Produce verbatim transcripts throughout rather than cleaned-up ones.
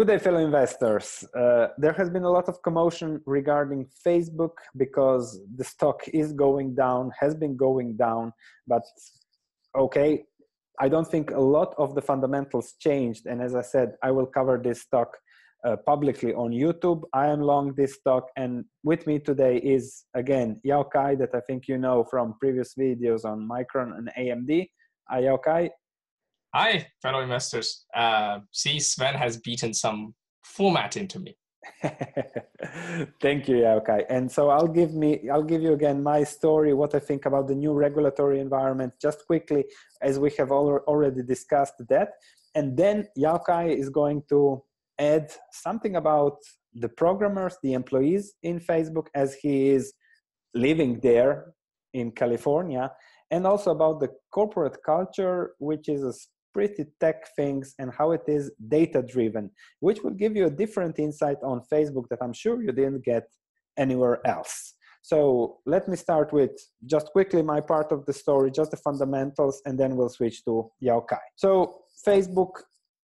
Good day, fellow investors. Uh, there has been a lot of commotion regarding Facebook because the stock is going down, has been going down, but okay, I don't think a lot of the fundamentals changed. And as I said, I will cover this stock uh, publicly on YouTube. I am long this stock, and with me today is, again, Yao Kai, that I think you know from previous videos on Micron and A M D. Hi, Yao Kai. Hi, fellow investors. Uh, see, Sven has beaten some format into me. Thank you, Yao Kai. And so I'll give me, I'll give you again my story, what I think about the new regulatory environment, just quickly, as we have all, already discussed that. And then Yao Kai is going to add something about the programmers, the employees in Facebook, as he is living there in California, and also about the corporate culture, which is a pretty tech things and how it is data driven, which will give you a different insight on Facebook that I'm sure you didn't get anywhere else. So let me start with just quickly my part of the story, just the fundamentals, and then we'll switch to Yao Kai. So Facebook,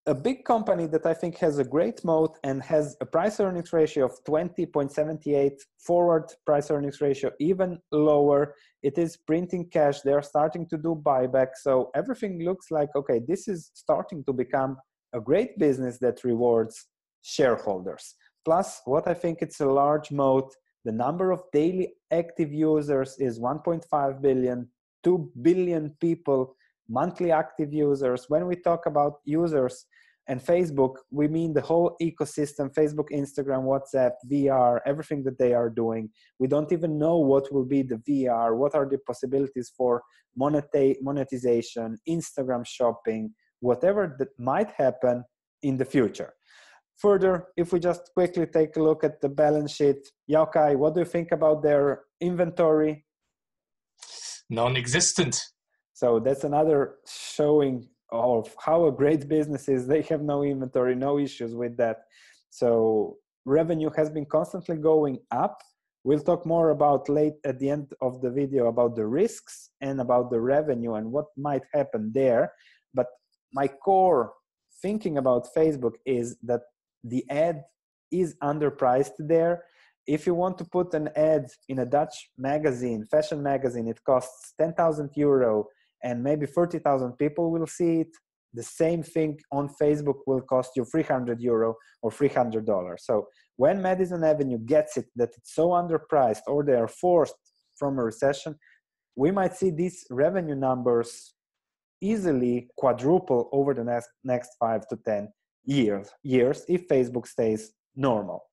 a big company that I think has a great moat and has a price earnings ratio of twenty point seven eight, forward price earnings ratio even lower. It is printing cash. They're starting to do buyback. So everything looks like, okay, this is starting to become a great business that rewards shareholders. Plus, what I think it's a large moat, the number of daily active users is one point five billion, two billion people, monthly active users. When we talk about users and Facebook, we mean the whole ecosystem, Facebook, Instagram, WhatsApp, V R, everything that they are doing. We don't even know what will be the V R, what are the possibilities for monetization, Instagram shopping, whatever that might happen in the future. Further, if we just quickly take a look at the balance sheet, Yao Kai, what do you think about their inventory? Non-existent. So that's another showing of how a great business is. They have no inventory, no issues with that. So revenue has been constantly going up. We'll talk more about late at the end of the video about the risks and about the revenue and what might happen there. But my core thinking about Facebook is that the ad is underpriced there. If you want to put an ad in a Dutch magazine, fashion magazine, it costs ten thousand euro. And maybe thirty thousand people will see it. The same thing on Facebook will cost you three hundred euro or three hundred dollars. So when Madison Avenue gets it that it's so underpriced or they are forced from a recession, we might see these revenue numbers easily quadruple over the next, next five to ten years if Facebook stays normal.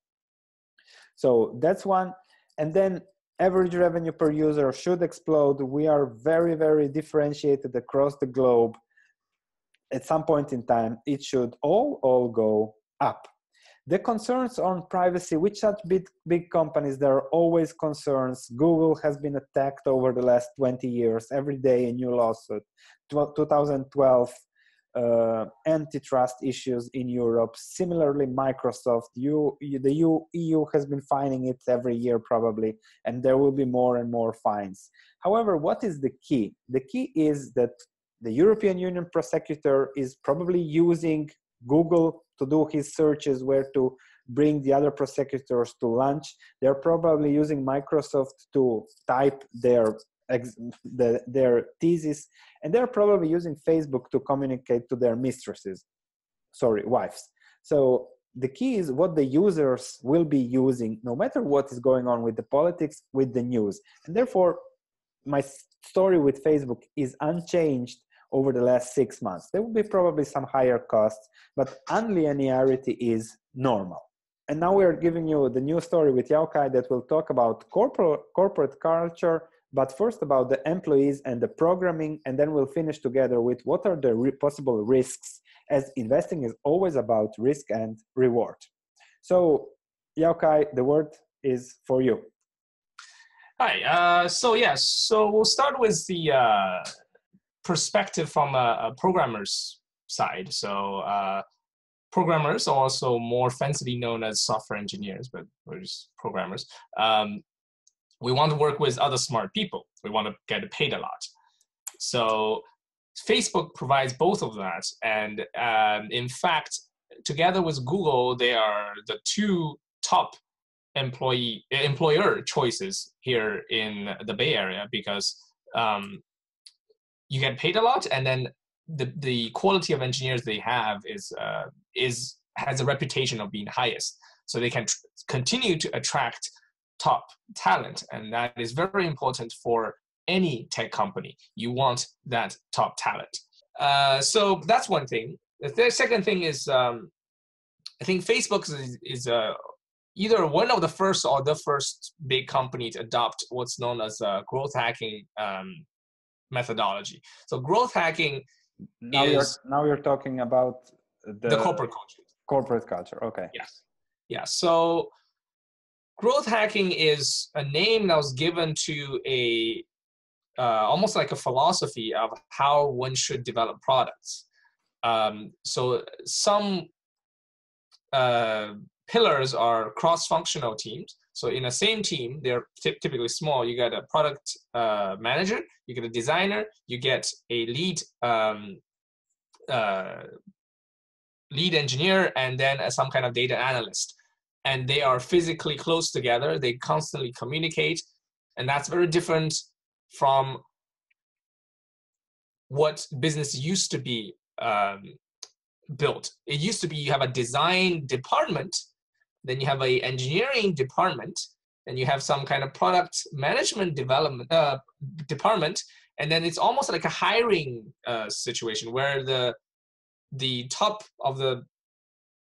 So that's one. And then average revenue per user should explode. We are very, very differentiated across the globe. At some point in time, it should all, all go up. The concerns on privacy, which such big, big companies, there are always concerns. Google has been attacked over the last twenty years. Every day a new lawsuit. twenty twelve uh, antitrust issues in Europe. Similarly, Microsoft, you, the E U has been fining it every year probably, and there will be more and more fines. However, what is the key? The key is that the European Union prosecutor is probably using Google to do his searches where to bring the other prosecutors to lunch. They're probably using Microsoft to type their Ex the, their thesis, and they're probably using Facebook to communicate to their mistresses, sorry, wives. So the key is what the users will be using, no matter what is going on with the politics, with the news. And therefore, my story with Facebook is unchanged over the last six months. There will be probably some higher costs, but unlinearity is normal. And now we are giving you the new story with Yao Kai that will talk about corporate corporate culture, but first about the employees and the programming, and then we'll finish together with what are the possible risks, as investing is always about risk and reward. So, Yao Kai, the word is for you. Hi, uh, so yeah, so we'll start with the uh, perspective from a, a programmer's side. So uh, programmers are also more fancily known as software engineers, but we're just programmers. Um, We want to work with other smart people. We want to get paid a lot. So Facebook provides both of that. And um, in fact, together with Google, they are the two top employee employer choices here in the Bay Area, because um, you get paid a lot, and then the the quality of engineers they have is uh, is has a reputation of being highest, so they can tr- continue to attract top talent, and that is very important for any tech company. You want that top talent. Uh, so that's one thing. The th- second thing is, um, I think Facebook is, is uh, either one of the first or the first big company to adopt what's known as uh, growth hacking um, methodology. So growth hacking now is... You're, now you're talking about the... The corporate culture. Corporate culture, okay. Yes. Yeah, so growth hacking is a name that was given to a... Uh, almost like a philosophy of how one should develop products. Um, so some uh, pillars are cross-functional teams. So in the same team, they're t- typically small. You get a product uh, manager, you get a designer, you get a lead um, uh, lead engineer, and then some kind of data analyst. And they are physically close together. They constantly communicate, and that's very different from what business used to be um, built. It used to be you have a design department, then you have an engineering department, then you have some kind of product management development uh, department, and then it's almost like a hiring uh, situation where the the top of the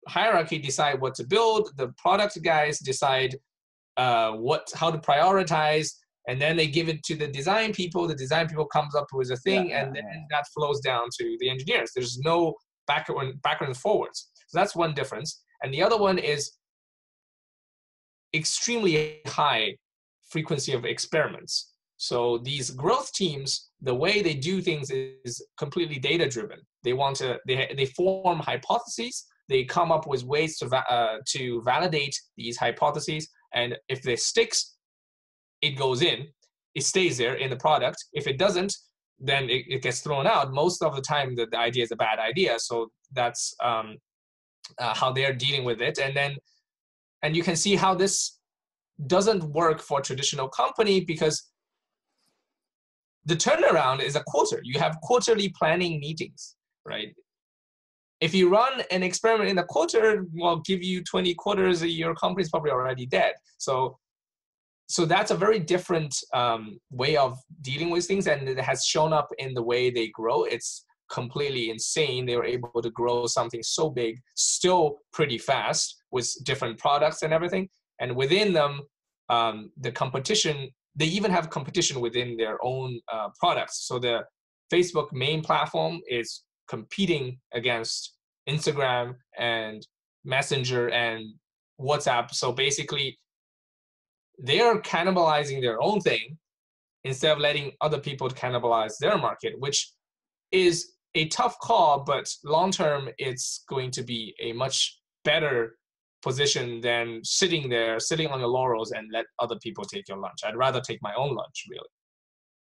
hierarchy decide what to build, the product guys decide uh, what how to prioritize, and then they give it to the design people. The design people comes up with a thing, yeah, and then yeah. that flows down to the engineers. There's no backward, backward and forwards. So that's one difference. And the other one is extremely high frequency of experiments. So these growth teams, the way they do things is completely data-driven. They want to, they, they form hypotheses. They come up with ways to, uh, to validate these hypotheses. And if they sticks, it goes in, it stays there in the product. If it doesn't, then it, it gets thrown out. Most of the time, the, the idea is a bad idea. So that's um, uh, how they're dealing with it. And then, and you can see how this doesn't work for a traditional company, because the turnaround is a quarter. You have quarterly planning meetings, right? If you run an experiment in a quarter, well, give you twenty quarters, your company's probably already dead. So So that's a very different um, way of dealing with things, and it has shown up in the way they grow. It's completely insane. They were able to grow something so big, still pretty fast, with different products and everything. And within them, um, the competition, they even have competition within their own uh, products. So the Facebook main platform is competing against Instagram and Messenger and WhatsApp. So basically, they are cannibalizing their own thing instead of letting other people cannibalize their market, which is a tough call, but long-term, it's going to be a much better position than sitting there, sitting on your laurels and let other people take your lunch. I'd rather take my own lunch, really.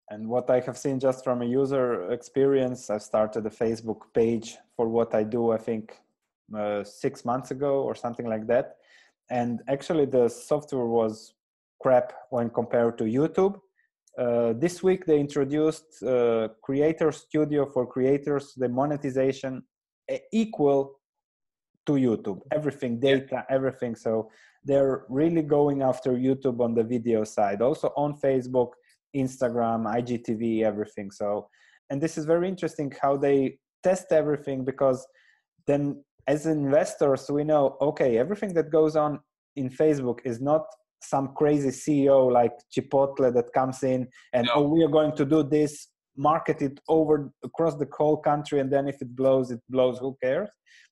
And what I have seen just from a user experience, I started a Facebook page for what I do, I think uh, six months ago or something like that. And actually the software was crap when compared to YouTube. Uh, this week they introduced uh, Creator Studio for creators, the monetization equal to YouTube. Everything, data, everything. So they're really going after YouTube on the video side, also on Facebook, Instagram, I G T V, everything. So, and this is very interesting how they test everything, because then as investors, we know, okay, everything that goes on in Facebook is not some crazy C E O like Chipotle that comes in and no. oh, we are going to do this, market it over across the whole country, and then if it blows, it blows, who cares?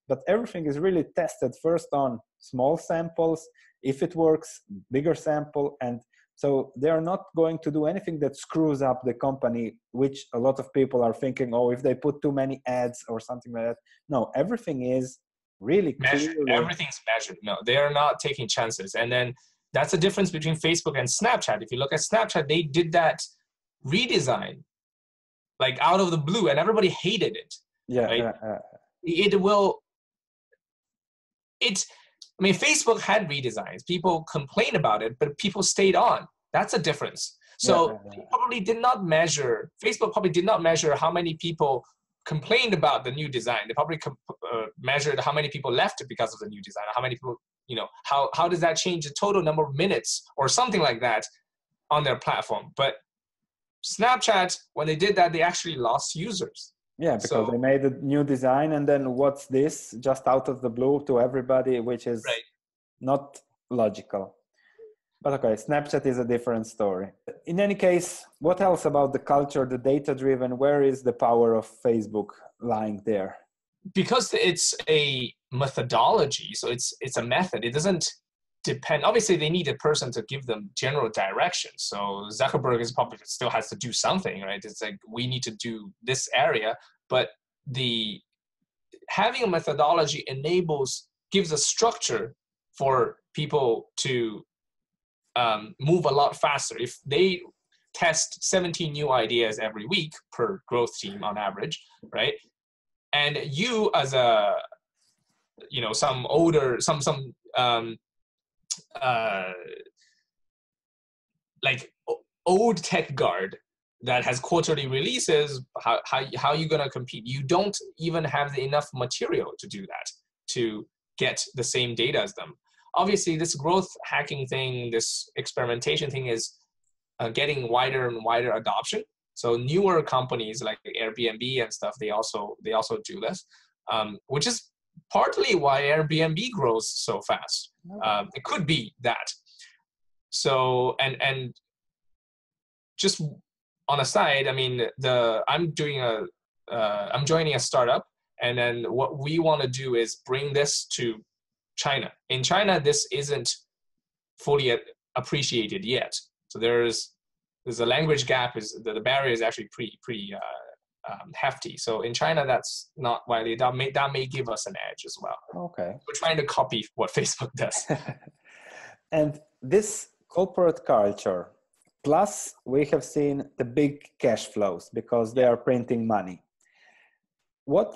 But everything is really tested first on small samples, if it works, bigger sample, and so they are not going to do anything that screws up the company, which a lot of people are thinking, oh, if they put too many ads or something like that. No, everything is really measured. Everything's measured. No, they are not taking chances. And then that's the difference between Facebook and Snapchat. If you look at Snapchat, they did that redesign, like out of the blue, and everybody hated it. Yeah, right? uh, uh, it will it's, I mean, Facebook had redesigns. People complained about it, but people stayed on. That's a difference. So yeah. they probably did not measure, Facebook probably did not measure how many people complained about the new design. They probably comp- uh, measured how many people left because of the new design, how many people, you know, how, how does that change the total number of minutes or something like that on their platform. But Snapchat, when they did that, they actually lost users. Yeah, because so, they made a new design, and then what's this? Just out of the blue to everybody, which is right. not logical. But okay, Snapchat is a different story. In any case, what else about the culture, the data-driven? Where is the power of Facebook lying there? Because it's a methodology, so it's it's a method. It doesn't depend. Obviously, they need a person to give them general direction. So Zuckerberg is probably still has to do something, right? It's like, we need to do this area, but the having a methodology enables, gives a structure for people to Um, move a lot faster. If they test seventeen new ideas every week per growth team on average, right? And you as a, you know, some older, some, some, um, uh, like old tech guard that has quarterly releases, how, how, how are you going to compete? You don't even have enough material to do that, to get the same data as them. Obviously, this growth hacking thing, this experimentation thing is uh, getting wider and wider adoption. So newer companies like Airbnb and stuff, they also they also do this, um, which is partly why Airbnb grows so fast. Um, it could be that. So and and just on a side, I mean, the I'm doing a uh, I'm joining a startup, and then what we want to do is bring this to China. In China, this isn't fully appreciated yet. So there's there's a language gap. Is the, the barrier is actually pretty pretty uh, um, hefty. So in China, that's not widely. That may that may give us an edge as well. Okay, we're trying to copy what Facebook does. And this corporate culture, plus we have seen the big cash flows because they are printing money. What,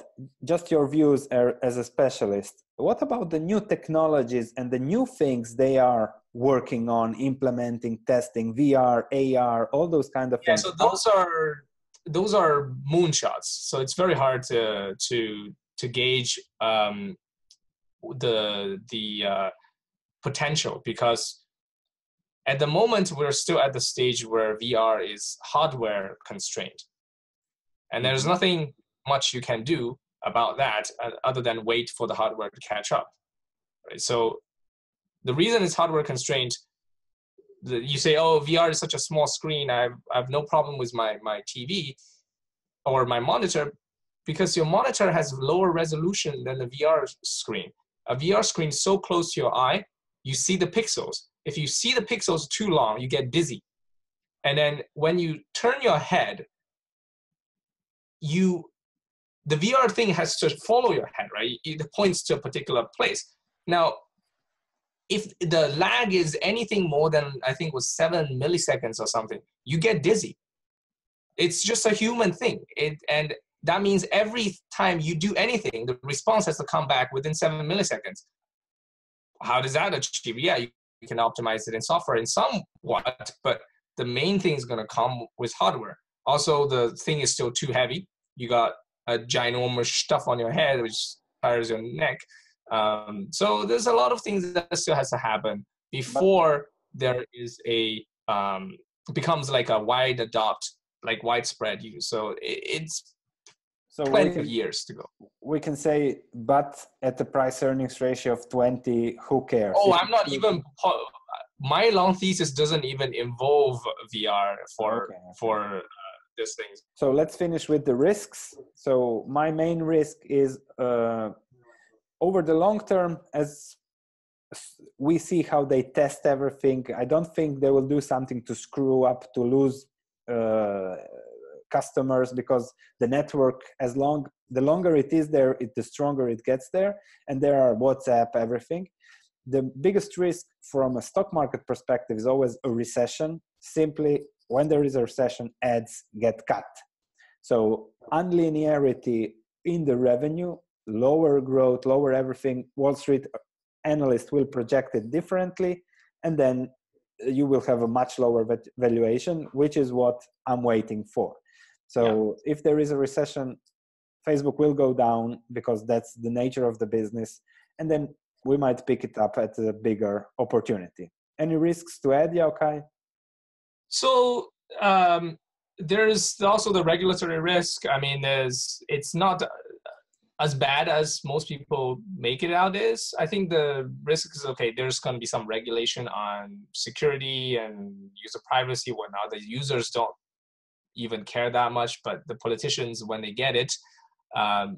just your views as a specialist, what about the new technologies and the new things they are working on, implementing, testing, V R, A R, all those kind of yeah, things? Yeah, so those are those are moonshots. So it's very hard to to to gauge um, the the uh, potential, because at the moment we're still at the stage where V R is hardware constrained, and there's nothing much you can do about that uh, other than wait for the hardware to catch up. Right? So the reason it's hardware constrained, the, you say, oh, V R is such a small screen, I have, I have no problem with my, my T V or my monitor, because your monitor has lower resolution than the V R screen. A V R screen is so close to your eye, you see the pixels. If you see the pixels too long, you get dizzy. And then when you turn your head, you the V R thing has to follow your head, right? It points to a particular place. Now, if the lag is anything more than, I think was seven milliseconds or something, you get dizzy. It's just a human thing. It, and that means every time you do anything, the response has to come back within seven milliseconds. How does that achieve? Yeah, you can optimize it in software in somewhat, but the main thing is gonna come with hardware. Also, the thing is still too heavy. You got a ginormous stuff on your head, which tires your neck. Um, so there's a lot of things that still has to happen before there is a, um, becomes like a wide adopt, like widespread use. So it, it's so plenty can, of years to go. We can say, but at the price earnings ratio of twenty, who cares? Oh, I'm not even, my long thesis doesn't even involve V R for, okay. for, these things. So let's finish with the risks. So my main risk is uh, over the long term, as we see how they test everything, I don't think they will do something to screw up, to lose uh, customers, because the network, as long, the longer it is there, it, the stronger it gets there. And there are WhatsApp, everything. The biggest risk from a stock market perspective is always a recession. Simply, when there is a recession, ads get cut. So unlinearity in the revenue, lower growth, lower everything. Wall Street analyst will project it differently, and then you will have a much lower valuation, which is what I'm waiting for. So yeah. if there is a recession, Facebook will go down because that's the nature of the business. And then we might pick it up at a bigger opportunity. Any risks to add, Yao Kai? So um, there's also the regulatory risk. I mean, there's, it's not as bad as most people make it out is. I think the risk is, okay, there's going to be some regulation on security and user privacy, whatnot. The users don't even care that much, but the politicians, when they get it, um,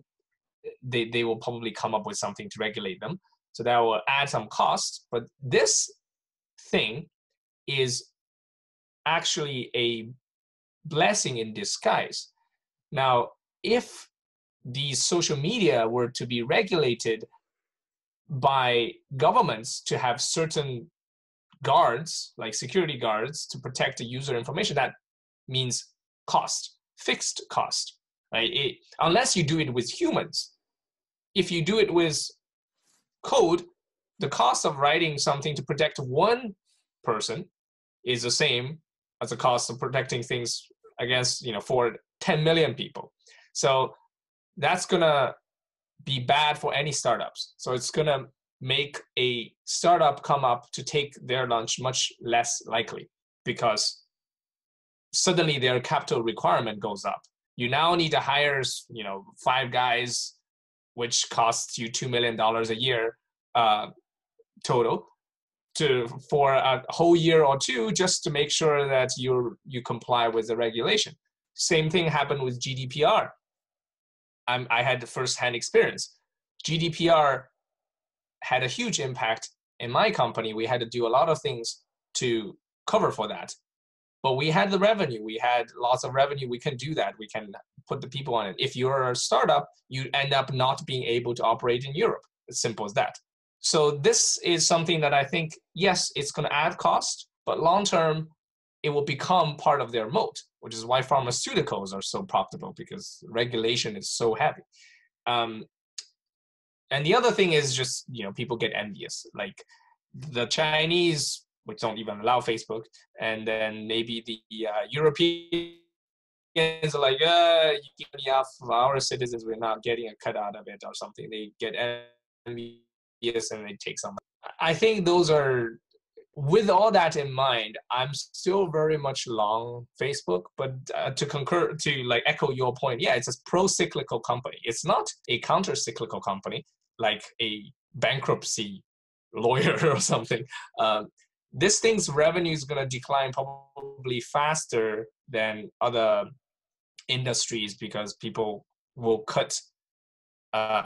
they, they will probably come up with something to regulate them. So that will add some cost. But this thing is actually a blessing in disguise. Now, if the social media were to be regulated by governments to have certain guards, like security guards, to protect the user information, that means cost, fixed cost, right? It, unless you do it with humans. If you do it with code, the cost of writing something to protect one person is the same as the cost of protecting things against, you know, for ten million people. So that's gonna be bad for any startups. So it's gonna make a startup come up to take their lunch much less likely, because suddenly their capital requirement goes up. You now need to hire, you know, five guys, which costs you two million dollars a year uh, total to, for a whole year or two, just to make sure that you you comply with the regulation. Same thing happened with G D P R. I'm, I had the first-hand experience. G D P R had a huge impact in my company. We had to do a lot of things to cover for that. But we had the revenue. We had lots of revenue. We can do that. We can put the people on it. If you're a startup, you end up not being able to operate in Europe. As simple as that. So this is something that I think, yes, it's going to add cost, but long-term, it will become part of their moat, which is why pharmaceuticals are so profitable, because regulation is so heavy. Um, and the other thing is just, you know, people get envious. Like the Chinese, which don't even allow Facebook, and then maybe the uh, Europeans are like, uh, you get enough of our citizens, we're not getting a cut out of it or something. They get envious and they take some. I think those are, with all that in mind, I'm still very much long Facebook, but uh, to concur, to like echo your point, yeah, it's a pro-cyclical company. It's not a counter-cyclical company, like a bankruptcy lawyer or something. Uh, this thing's revenue is going to decline probably faster than other industries because people will cut uh,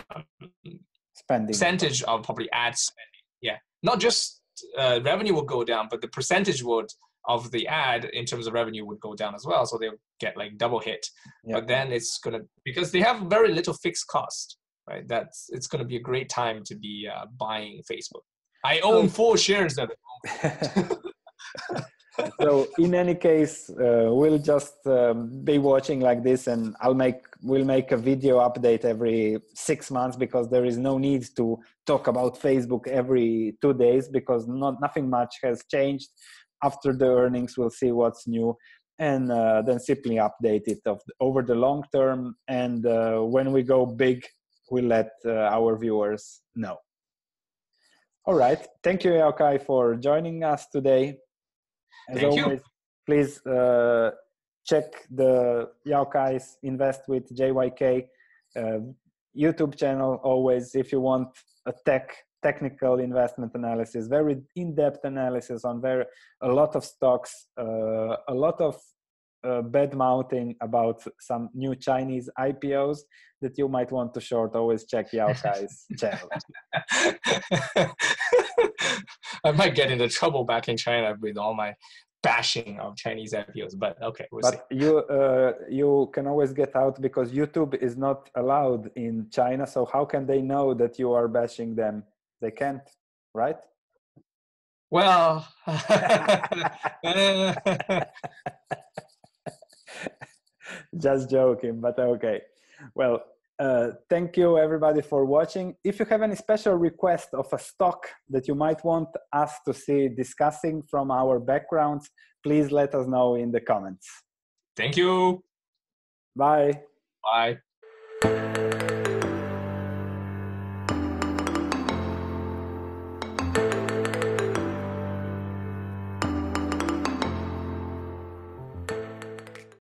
spending percentage of probably ad spending. Yeah, not just Uh, revenue will go down, but the percentage would of the ad in terms of revenue would go down as well. So they'll get like double hit. Yeah. But then it's going to, because they have very little fixed cost, right? That's, it's going to be a great time to be uh, buying Facebook. I own four shares at the moment. So in any case, uh, we'll just um, be watching like this, and I'll make, we'll make a video update every six months because there is no need to talk about Facebook every two days because not, nothing much has changed. After the earnings, we'll see what's new, and uh, then simply update it of, over the long term. And uh, when we go big, we'll let uh, our viewers know. All right. Thank you, Yao Kai, for joining us today. As Thank always, you. Please uh, check the Yao Kai's Invest with J Y K uh, YouTube channel always if you want a tech technical investment analysis, very in-depth analysis on very a lot of stocks, uh, a lot of uh, bad mouthing about some new Chinese I P Os that you might want to short. Always check Yao Kai's channel. I might get into trouble back in China with all my bashing of Chinese I P Os, but okay. We'll but see. you uh, you can always get out because YouTube is not allowed in China. So how can they know that you are bashing them? They can't, right? Well, just joking, but okay. Well, Uh, thank you everybody for watching. If you have any special request of a stock that you might want us to see discussing from our backgrounds, please let us know in the comments. Thank you. Bye. Bye.